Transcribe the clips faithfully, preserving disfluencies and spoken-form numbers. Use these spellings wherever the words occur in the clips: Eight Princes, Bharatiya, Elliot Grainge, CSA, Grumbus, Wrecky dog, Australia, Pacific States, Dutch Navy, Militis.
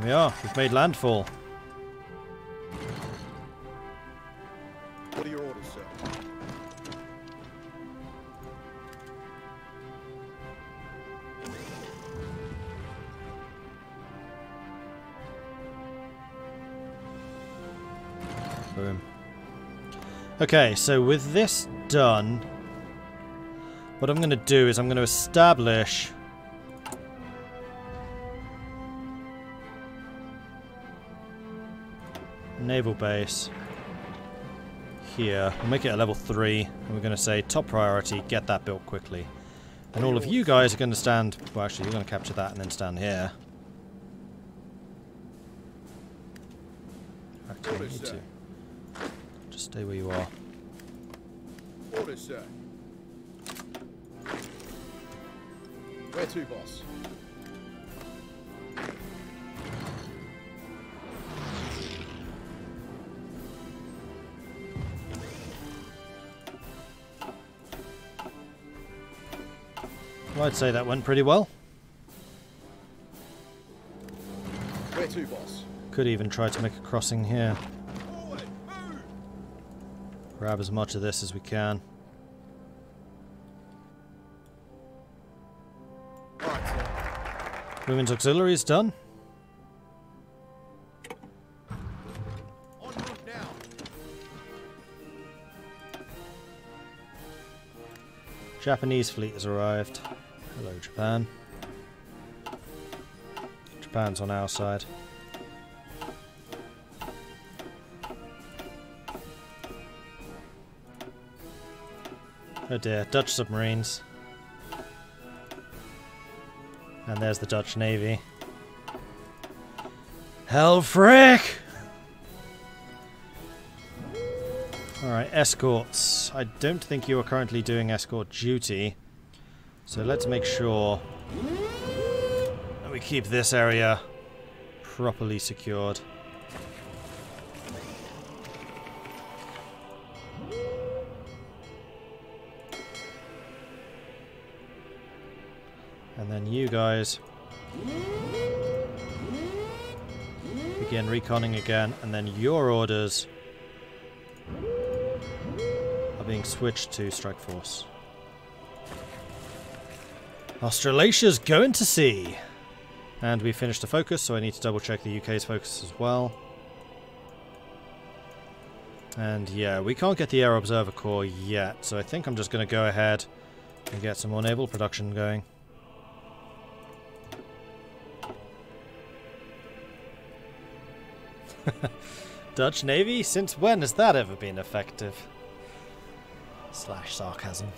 Here we are. We've made landfall. What are your orders, sir? Boom. Okay, so with this done, what I'm going to do is I'm going to establish naval base here. We'll make it a level three, and we're going to say top priority, get that built quickly. And all of you guys are going to stand, well actually you're going to capture that and then stand here. Actually, you need to just stay where you are. Orders, sir. Where to, boss? Well, I'd say that went pretty well. Where to, boss? Could even try to make a crossing here. Forward, move. Grab as much of this as we can. Women's auxiliary is done. Japanese fleet has arrived. Hello, Japan. Japan's on our side. Oh dear, Dutch submarines. And there's the Dutch Navy. Hell frick! Alright, escorts. I don't think you are currently doing escort duty. So let's make sure that we keep this area properly secured. And then you guys begin reconning again, and then your orders are being switched to strike force. Australasia's going to sea! And we finished the focus, so I need to double check the U K's focus as well. And yeah, we can't get the Air Observer Corps yet, so I think I'm just going to go ahead and get some more naval production going. Dutch Navy? Since when has that ever been effective? Slash sarcasm.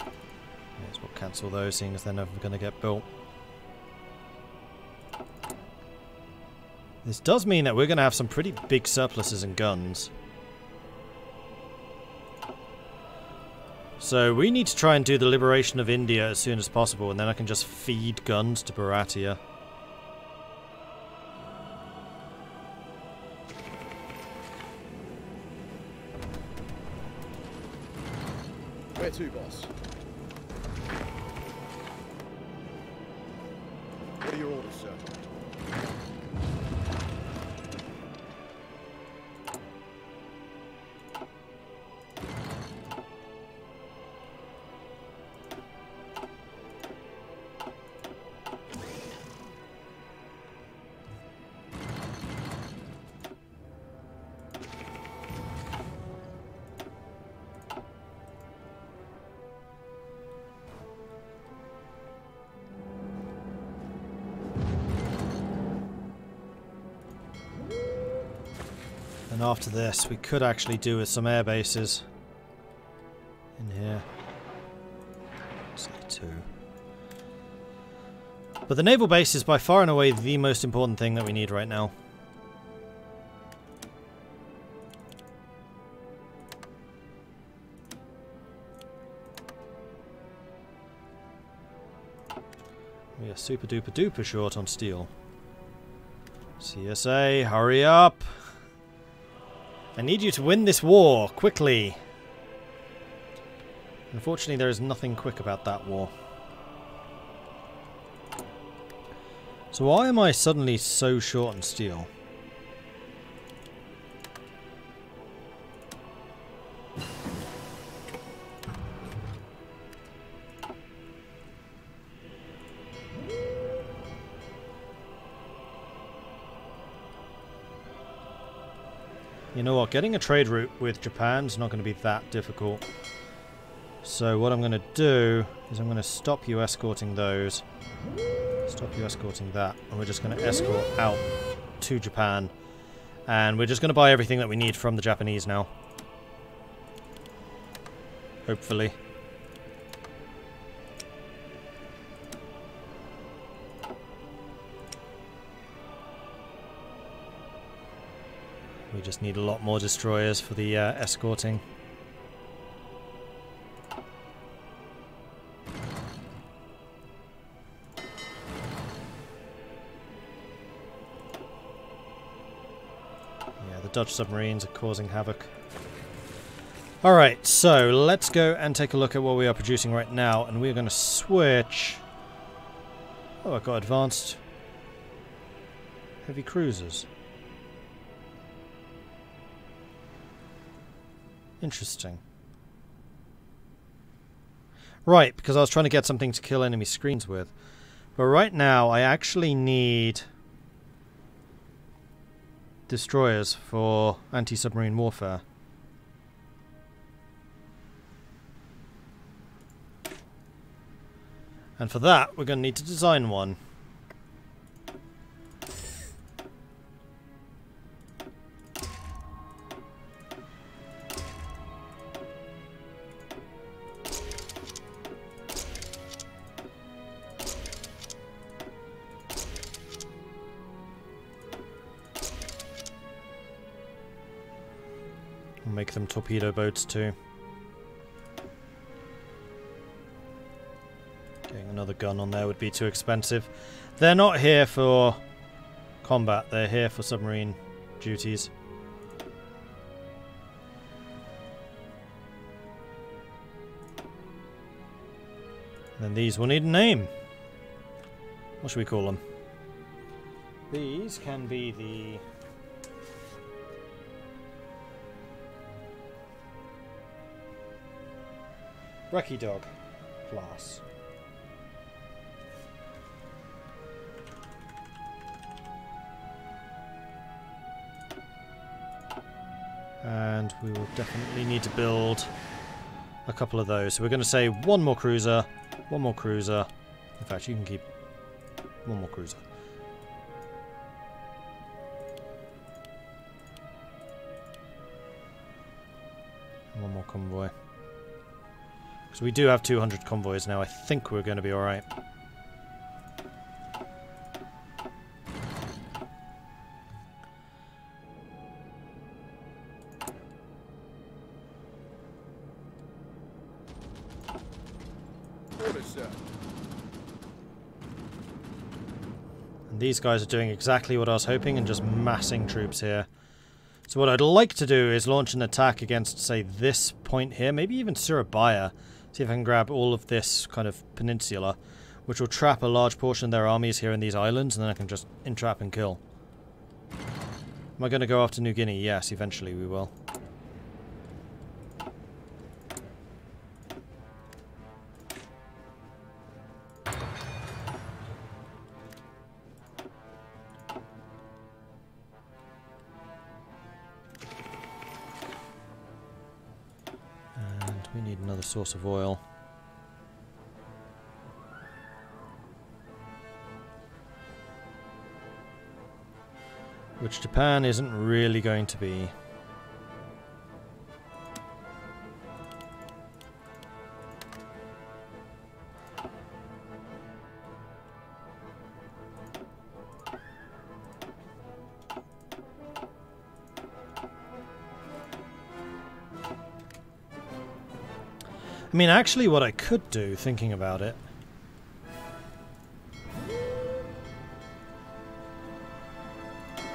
May as well cancel those, seeing as they're never going to get built. This does mean that we're going to have some pretty big surpluses in guns. So we need to try and do the liberation of India as soon as possible, and then I can just feed guns to Bharatiya. Where to, boss? What are your orders, sir? And after this, we could actually do with some air bases in here. Say two. But the naval base is by far and away the most important thing that we need right now. We are super duper duper short on steel. C S A, hurry up! I need you to win this war, quickly! Unfortunately, there is nothing quick about that war. So why am I suddenly so short on steel? You know what, getting a trade route with Japan's not going to be that difficult. So what I'm going to do is I'm going to stop you escorting those. Stop you escorting that. And we're just going to escort out to Japan. And we're just going to buy everything that we need from the Japanese now. Hopefully. We just need a lot more destroyers for the uh, escorting. Yeah, the Dutch submarines are causing havoc. Alright, so let's go and take a look at what we are producing right now, and we're going to switch... Oh, I got advanced heavy cruisers. Interesting. Right, because I was trying to get something to kill enemy screens with. But right now, I actually need destroyers for anti-submarine warfare. And for that, we're going to need to design one. Make them torpedo boats too. Getting another gun on there would be too expensive. They're not here for combat, they're here for submarine duties. Then these will need a name. What should we call them? These can be the... Wrecky dog class. And we will definitely need to build a couple of those. So we're going to say one more cruiser, one more cruiser. In fact, you can keep one more cruiser. One more convoy. So we do have two hundred convoys now. I think we're going to be alright. And these guys are doing exactly what I was hoping and just massing troops here. So what I'd like to do is launch an attack against, say, this point here. Maybe even Surabaya. See if I can grab all of this kind of peninsula, which will trap a large portion of their armies here in these islands, and then I can just entrap and kill. Am I going to go after New Guinea? Yes, eventually we will. We need another source of oil. Which Japan isn't really going to be. I mean, actually, what I could do, thinking about it... Okay,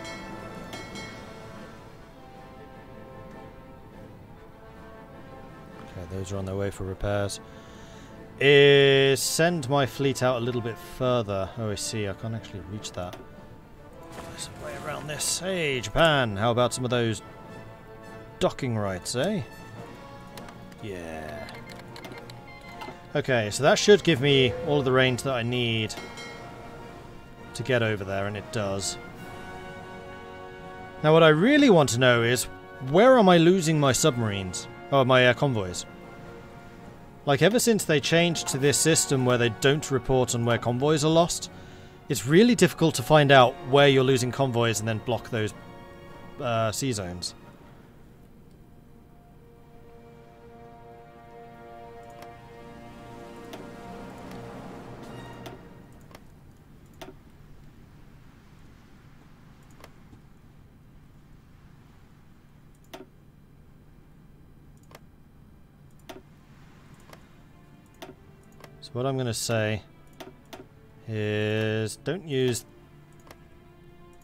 those are on their way for repairs. is send my fleet out a little bit further. Oh, I see. I can't actually reach that. There's a way around this. Hey, Japan, how about some of those docking rights, eh? Yeah. Okay, so that should give me all of the range that I need to get over there, and it does. Now, what I really want to know is, where am I losing my submarines? Oh, my uh, convoys. Like, ever since they changed to this system where they don't report on where convoys are lost, it's really difficult to find out where you're losing convoys and then block those uh, sea zones. So what I'm going to say is don't use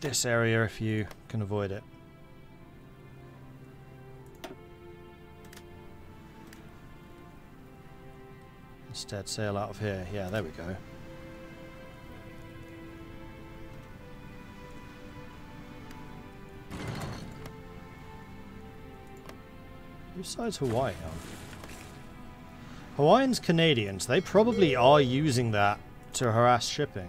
this area if you can avoid it. Instead, sail out of here. Yeah, there we go. Who side's Hawaii on? Hawaiians, Canadians, they probably are using that to harass shipping.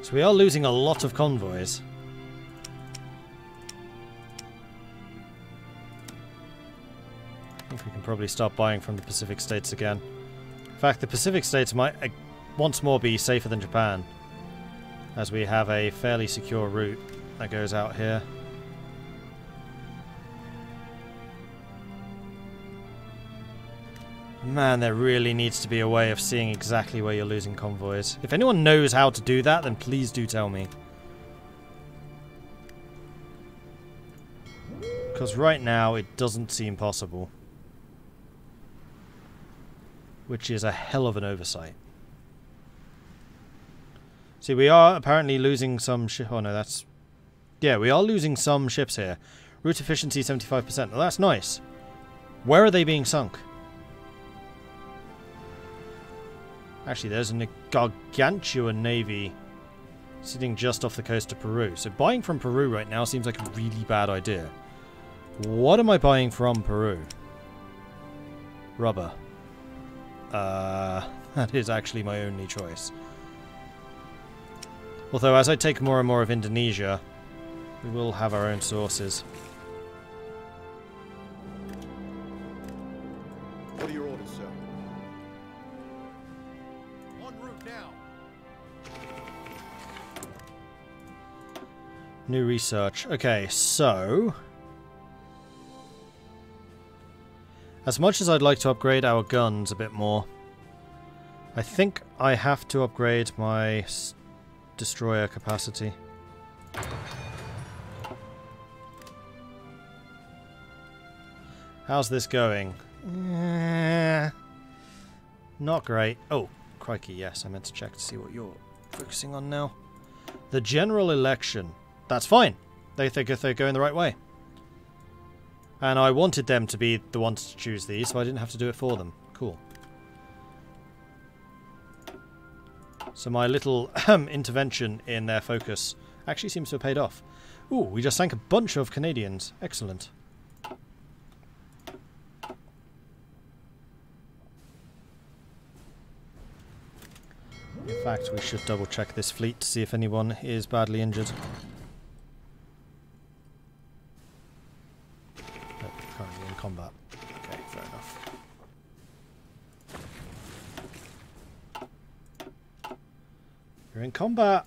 So we are losing a lot of convoys. I think we can probably start buying from the Pacific States again. In fact, the Pacific States might uh, once more be safer than Japan, as we have a fairly secure route that goes out here. Man, there really needs to be a way of seeing exactly where you're losing convoys. If anyone knows how to do that, then please do tell me. Because right now, it doesn't seem possible. Which is a hell of an oversight. See, we are apparently losing some ships. Oh no, that's... Yeah, we are losing some ships here. Route efficiency seventy-five percent. Well, that's nice. Where are they being sunk? Actually, there's a gargantuan navy sitting just off the coast of Peru. So buying from Peru right now seems like a really bad idea. What am I buying from Peru? Rubber. Uh, that is actually my only choice. Although, as I take more and more of Indonesia, we will have our own sources. New research. Okay, so... as much as I'd like to upgrade our guns a bit more, I think I have to upgrade my destroyer capacity. How's this going? Not great. Oh, crikey, yes. I meant to check to see what you're focusing on now. The general election. That's fine. They think if they're going the right way. And I wanted them to be the ones to choose these, so I didn't have to do it for them. Cool. So my little intervention in their focus actually seems to have paid off. Ooh, we just sank a bunch of Canadians. Excellent. In fact, we should double check this fleet to see if anyone is badly injured. Currently in combat. Okay, fair enough. You're in combat.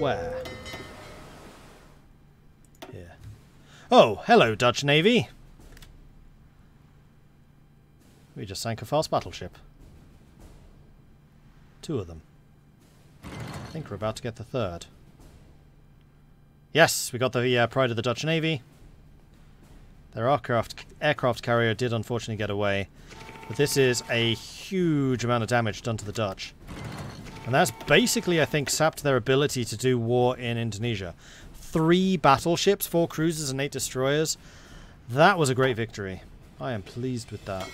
Where? Here. Oh, hello, Dutch Navy. We just sank a fast battleship. Two of them. I think we're about to get the third. Yes, we got the uh, Pride of the Dutch Navy. Their aircraft, aircraft carrier did unfortunately get away. But this is a huge amount of damage done to the Dutch. And that's basically, I think, sapped their ability to do war in Indonesia. Three battleships, four cruisers and eight destroyers. That was a great victory. I am pleased with that.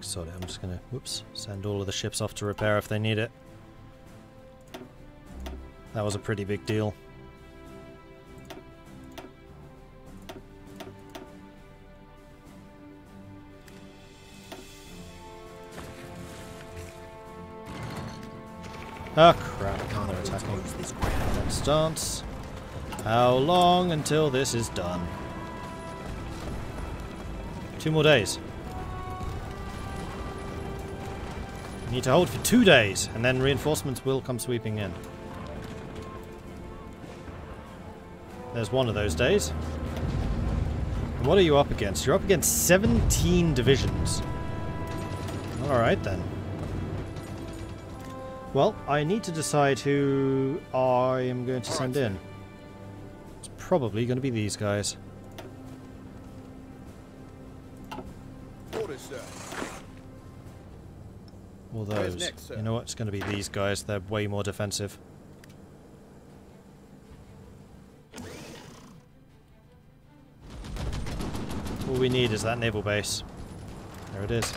Sod it, I'm just gonna, whoops, send all of the ships off to repair if they need it. That was a pretty big deal. Oh crap, they're attacking. Don't stance. How long until this is done? Two more days. Need to hold for two days, and then reinforcements will come sweeping in. There's one of those days. And what are you up against? You're up against seventeen divisions. Alright then. Well, I need to decide who I am going to send in. It's probably going to be these guys. All those. Next, you know what? It's going to be these guys. They're way more defensive. All we need is that naval base. There it is.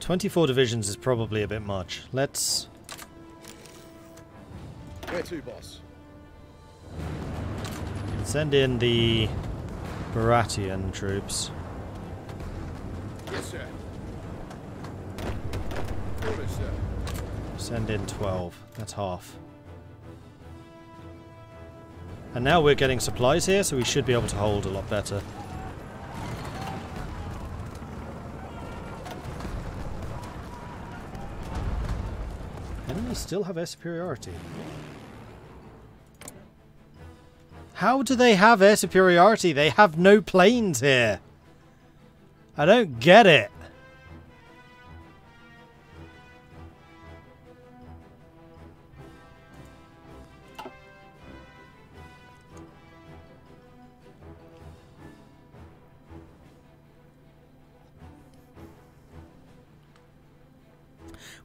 twenty-four divisions is probably a bit much. Let's... Where to, boss? Send in the Bharatian troops. Yes, sir. Orders, sir. Send in twelve. That's half. And now we're getting supplies here, so we should be able to hold a lot better. Enemy still have air superiority. How do they have air superiority? They have no planes here. I don't get it.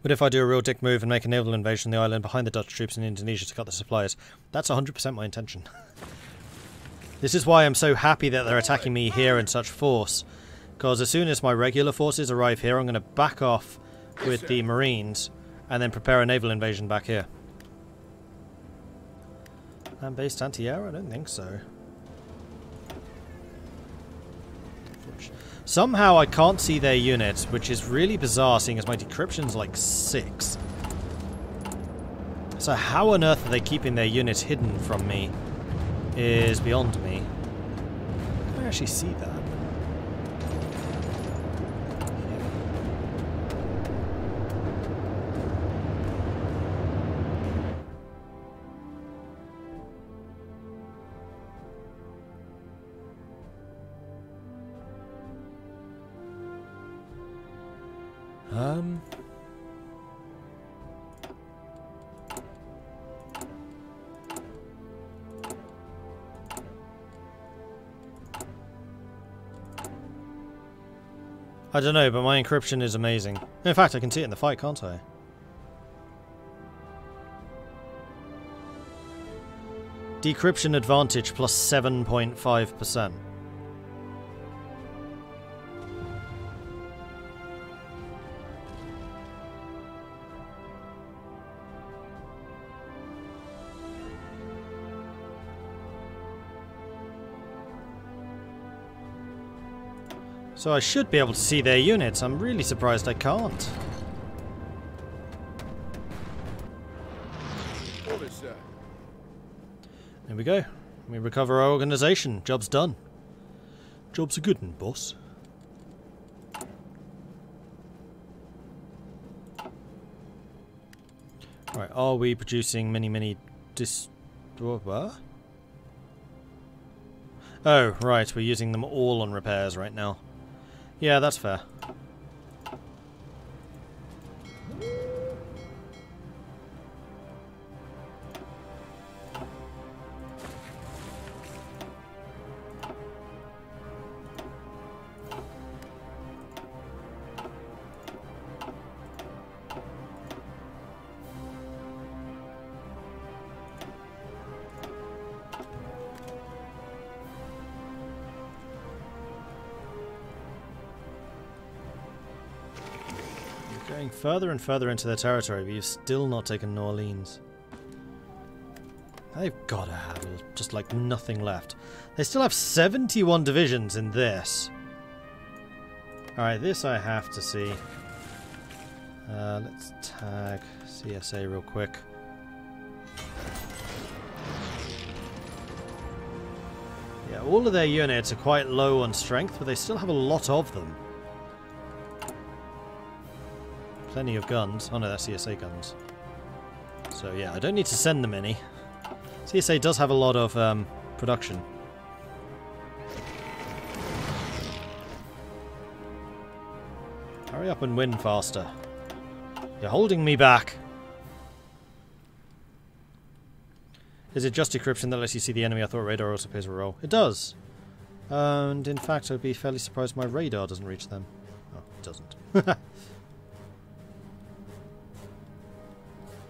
What if I do a real dick move and make a naval invasion on the island behind the Dutch troops in Indonesia to cut the supplies? That's one hundred percent my intention. This is why I'm so happy that they're attacking me here in such force. Because as soon as my regular forces arrive here, I'm going to back off with the Marines and then prepare a naval invasion back here. Land-based anti-air? I don't think so. Somehow I can't see their units, which is really bizarre seeing as my decryption's like six. So how on earth are they keeping their units hidden from me? Is beyond me. Can I actually see that? Um... I don't know, but my encryption is amazing. In fact, I can see it in the fight, can't I? Decryption advantage plus seven point five percent. So I should be able to see their units. I'm really surprised I can't. There we go. We recover our organization. Job's done. Job's a good one, boss. Right, are we producing mini mini dis... What? Oh, right, we're using them all on repairs right now. Yeah, that's fair. Going further and further into their territory, but you've still not taken New Orleans. They've got to have just like nothing left. They still have seventy-one divisions in this. Alright, this I have to see. Uh, let's tag C S A real quick. Yeah, all of their units are quite low on strength, but they still have a lot of them. Plenty of guns. Oh no, that's C S A guns. So yeah, I don't need to send them any. C S A does have a lot of um, production. Hurry up and win faster. You're holding me back. Is it just decryption that lets you see the enemy? I thought radar also plays a role. It does. And in fact, I'd be fairly surprised my radar doesn't reach them. Oh, it doesn't.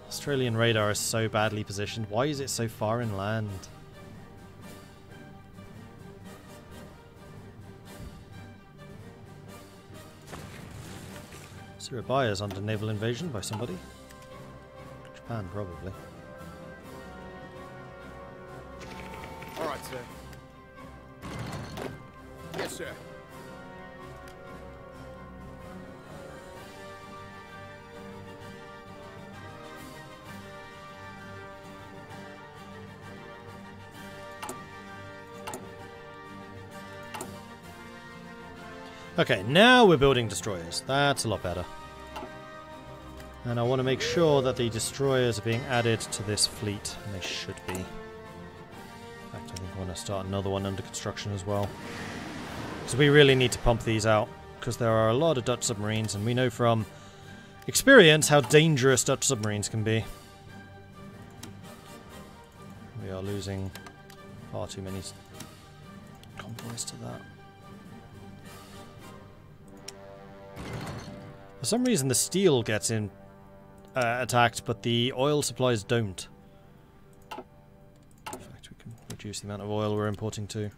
Australian radar is so badly positioned. Why is it so far inland? Surabaya is under naval invasion by somebody. Japan, probably. All right, sir. Yes, sir. Okay, now we're building destroyers. That's a lot better. And I want to make sure that the destroyers are being added to this fleet. And they should be. In fact, I think I want to start another one under construction as well. So we really need to pump these out. Because there are a lot of Dutch submarines. And we know from experience how dangerous Dutch submarines can be. We are losing far too many convoys to that. For some reason the steel gets in uh, attacked, but the oil supplies don't. In fact, we can reduce the amount of oil we're importing too.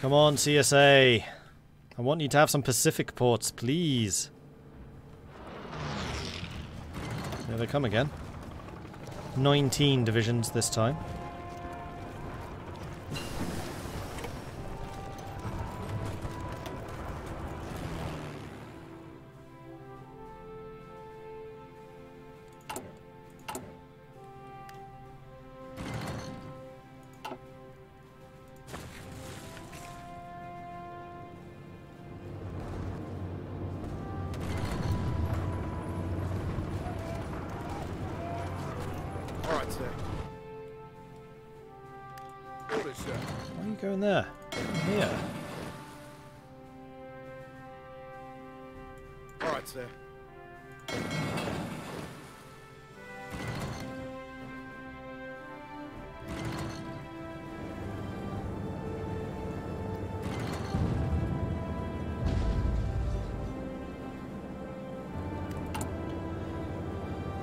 Come on, C S A. I want you to have some Pacific ports, please. There they come again. nineteen divisions this time. Why are you going there? Here. All right, sir.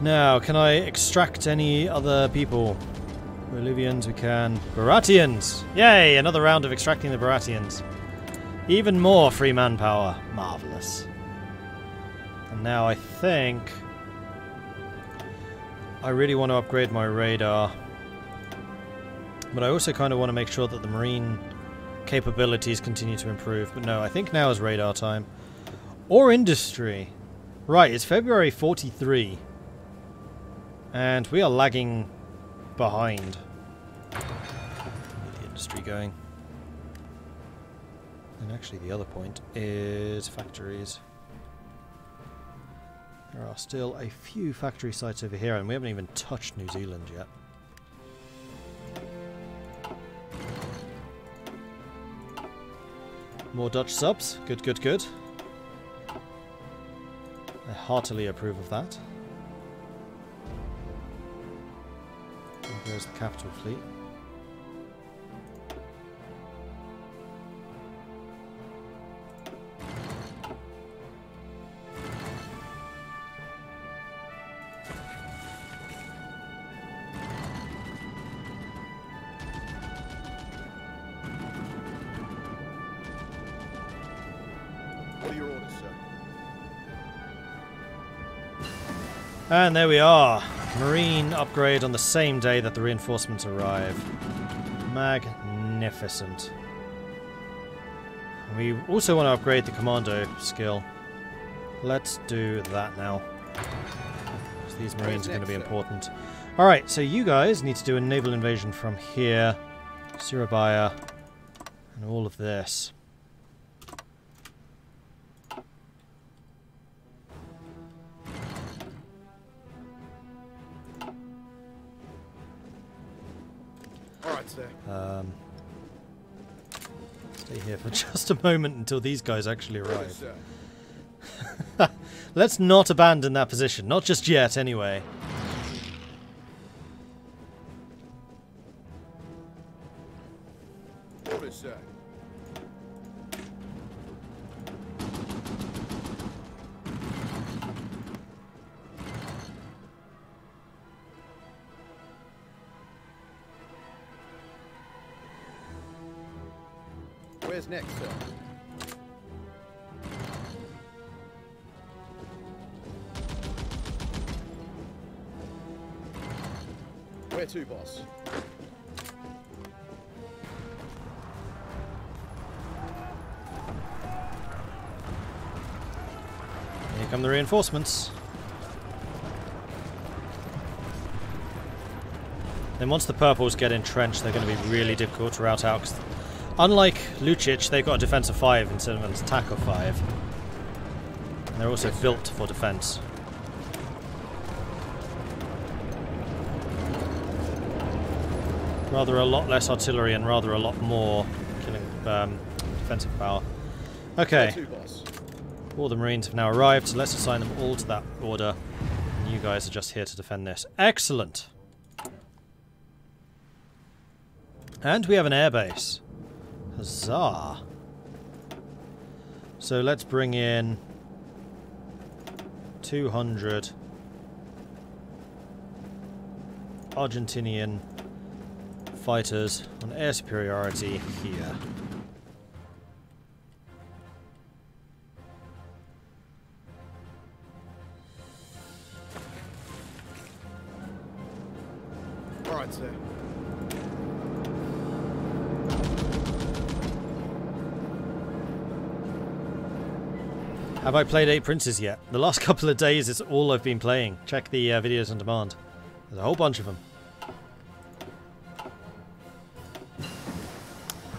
Now, can I extract any other people? Bolivians, we can. Bharatians! Yay! Another round of extracting the Bharatians. Even more free manpower. Marvellous. And now I think I really want to upgrade my radar. But I also kind of want to make sure that the marine capabilities continue to improve. But no, I think now is radar time. Or industry. Right, it's February forty-three. And we are lagging behind. Get the industry going. And actually the other point is factories. There are still a few factory sites over here, and we haven't even touched New Zealand yet. More Dutch subs. Good, good, good. I heartily approve of that. And there's the capital fleet. And there we are. Marine upgrade on the same day that the reinforcements arrive. Magnificent. We also want to upgrade the commando skill. Let's do that now. These Marines are going to be important. Alright, so you guys need to do a naval invasion from here. Surabaya. And all of this. Um, stay here for just a moment until these guys actually arrive. Let's not abandon that position, not just yet anyway. Here come the reinforcements. Then once the purples get entrenched, they're going to be really difficult to rout out. Cause unlike Lucic, they've got a defense of five instead of an attack of five. And they're also built for defense. Rather a lot less artillery and rather a lot more killing um, defensive power. Okay. All the Marines have now arrived, so let's assign them all to that order. And you guys are just here to defend this. Excellent! And we have an airbase. Huzzah! So let's bring in two hundred Argentinian fighters on air superiority here. Have I played Eight Princes yet? The last couple of days is all I've been playing. Check the uh, videos on demand. There's a whole bunch of them.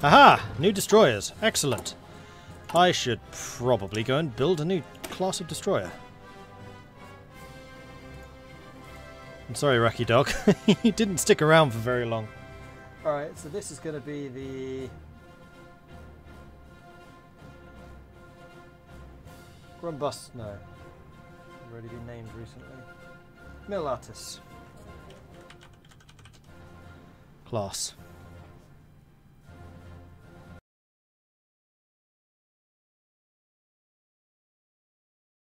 Aha! New destroyers. Excellent. I should probably go and build a new class of destroyer. I'm sorry, Wrecky Dog. You didn't stick around for very long. Alright, so this is going to be the Grumbus, no. It's already been named recently. Militis. Class.